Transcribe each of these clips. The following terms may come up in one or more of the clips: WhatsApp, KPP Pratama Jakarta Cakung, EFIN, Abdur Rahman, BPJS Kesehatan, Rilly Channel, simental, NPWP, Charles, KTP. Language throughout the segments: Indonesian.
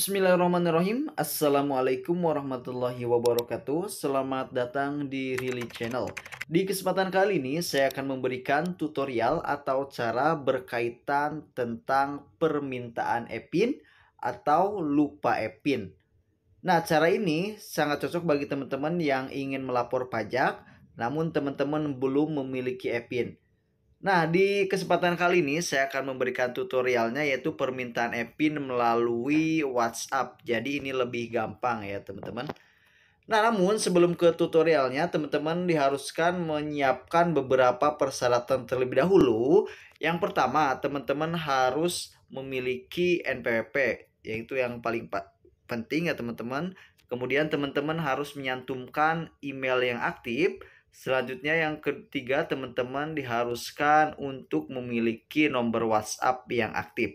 Bismillahirrahmanirrahim. Assalamualaikum warahmatullahi wabarakatuh. Selamat datang di Rilly Channel. Di kesempatan kali ini saya akan memberikan tutorial atau cara berkaitan tentang permintaan EFIN atau lupa EFIN. Nah, cara ini sangat cocok bagi teman-teman yang ingin melapor pajak namun teman-teman belum memiliki EFIN. Nah, di kesempatan kali ini saya akan memberikan tutorialnya, yaitu permintaan EFIN melalui WhatsApp. Jadi ini lebih gampang ya teman-teman. Nah, namun sebelum ke tutorialnya, teman-teman diharuskan menyiapkan beberapa persyaratan terlebih dahulu. Yang pertama, teman-teman harus memiliki NPWP, yaitu yang paling penting ya teman-teman. Kemudian teman-teman harus menyantumkan email yang aktif. Selanjutnya yang ketiga, teman-teman diharuskan untuk memiliki nomor WhatsApp yang aktif.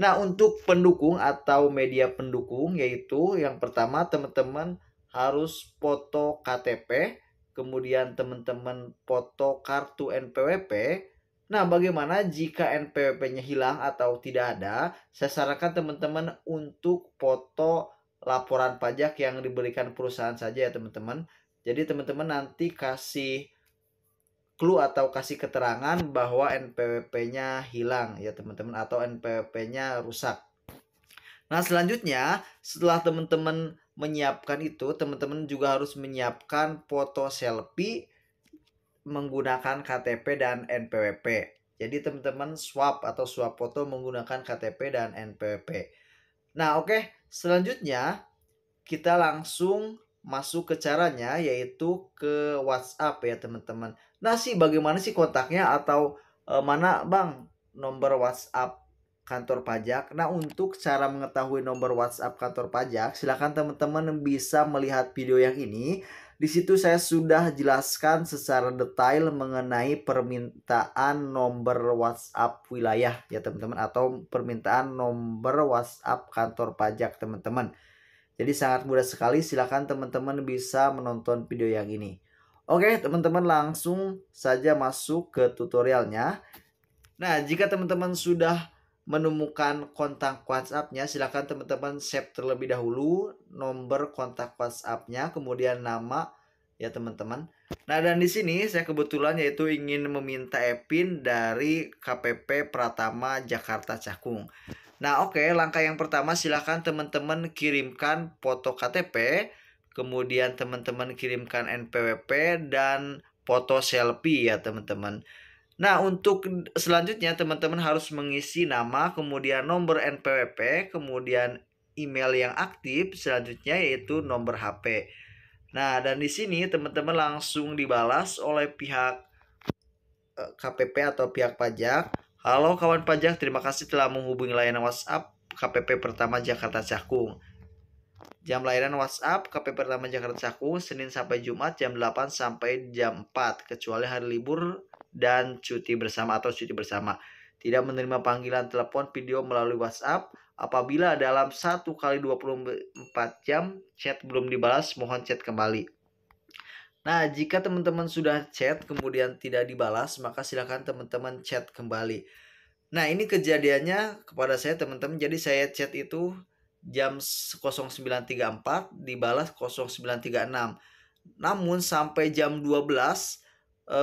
Nah, untuk pendukung atau media pendukung, yaitu yang pertama teman-teman harus foto KTP, kemudian teman-teman foto kartu NPWP. Nah, bagaimana jika NPWP-nya hilang atau tidak ada? Saya sarankan teman-teman untuk foto laporan pajak yang diberikan perusahaan saja ya teman-teman. Jadi teman-teman nanti kasih clue atau kasih keterangan bahwa NPWP-nya hilang ya teman-teman, atau NPWP-nya rusak. Nah, selanjutnya setelah teman-teman menyiapkan itu, teman-teman juga harus menyiapkan foto selfie menggunakan KTP dan NPWP. Jadi teman-teman swap foto menggunakan KTP dan NPWP. Nah, oke, selanjutnya kita langsung masuk ke caranya, yaitu ke WhatsApp ya teman-teman. Nah, bagaimana kontaknya atau mana bang nomor WhatsApp kantor pajak? Nah, untuk cara mengetahui nomor WhatsApp kantor pajak, silahkan teman-teman bisa melihat video yang ini. Di situ saya sudah jelaskan secara detail mengenai permintaan nomor WhatsApp wilayah ya teman-teman, atau permintaan nomor WhatsApp kantor pajak teman-teman. Jadi sangat mudah sekali, silahkan teman-teman bisa menonton video yang ini. Oke teman-teman, langsung saja masuk ke tutorialnya. Nah, jika teman-teman sudah menemukan kontak WhatsApp-nya, silahkan teman-teman save terlebih dahulu nomor kontak WhatsApp-nya, kemudian nama ya teman-teman. Nah, dan di sini saya kebetulan yaitu ingin meminta EFIN dari KPP Pratama Jakarta Cakung. Nah, oke, langkah yang pertama silahkan teman-teman kirimkan foto KTP, kemudian teman-teman kirimkan NPWP dan foto selfie ya teman-teman. Nah, untuk selanjutnya teman-teman harus mengisi nama, kemudian nomor NPWP, kemudian email yang aktif, selanjutnya yaitu nomor HP. Nah, dan di sini teman-teman langsung dibalas oleh pihak KPP atau pihak pajak. Halo kawan pajak, terima kasih telah menghubungi layanan WhatsApp KPP Pratama Jakarta Cakung. Jam layanan WhatsApp KPP Pratama Jakarta Cakung Senin sampai Jumat jam 8 sampai jam 4 kecuali hari libur dan cuti bersama atau cuti bersama. Tidak menerima panggilan telepon video melalui WhatsApp. Apabila dalam 1 kali 24 jam chat belum dibalas, mohon chat kembali. Nah, jika teman-teman sudah chat kemudian tidak dibalas, maka silakan teman-teman chat kembali. Nah, ini kejadiannya kepada saya teman-teman. Jadi saya chat itu jam 09.34, dibalas 09.36. Namun sampai jam 12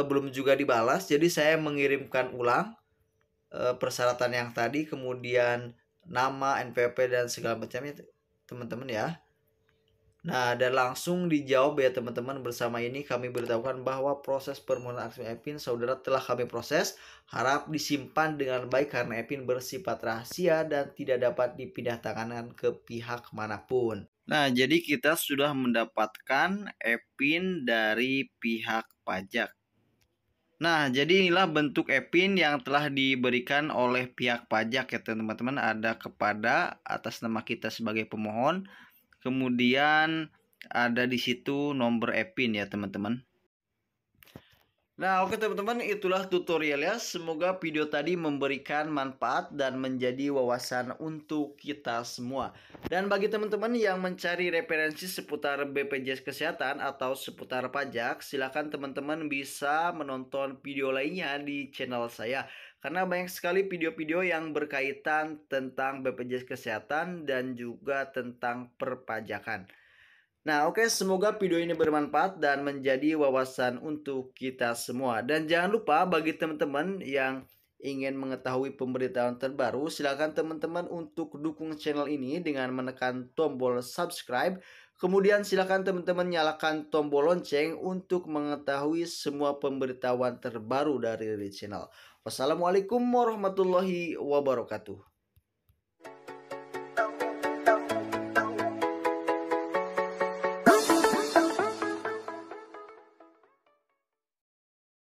belum juga dibalas. Jadi saya mengirimkan ulang persyaratan yang tadi, kemudian nama, NPWP dan segala macamnya teman-teman ya. Nah, dan langsung dijawab ya teman-teman, bersama ini kami beritahukan bahwa proses permohonan akses EFIN saudara telah kami proses. Harap disimpan dengan baik karena EFIN bersifat rahasia dan tidak dapat dipindahtangankan ke pihak manapun. Nah, jadi kita sudah mendapatkan EFIN dari pihak pajak. Nah, jadi inilah bentuk EFIN yang telah diberikan oleh pihak pajak ya teman-teman. Ada kepada atas nama kita sebagai pemohon. Kemudian ada di situ nomor EFIN ya teman-teman. Nah, oke teman-teman, itulah tutorialnya. Semoga video tadi memberikan manfaat dan menjadi wawasan untuk kita semua. Dan bagi teman-teman yang mencari referensi seputar BPJS Kesehatan atau seputar pajak, silakan teman-teman bisa menonton video lainnya di channel saya. Karena banyak sekali video-video yang berkaitan tentang BPJS Kesehatan dan juga tentang perpajakan. Nah, oke, semoga video ini bermanfaat dan menjadi wawasan untuk kita semua. Dan jangan lupa bagi teman-teman yang ingin mengetahui pemberitahuan terbaru, silakan teman-teman untuk dukung channel ini dengan menekan tombol subscribe. Kemudian silakan teman-teman nyalakan tombol lonceng untuk mengetahui semua pemberitahuan terbaru dari Rilly Channel. Wassalamualaikum warahmatullahi wabarakatuh.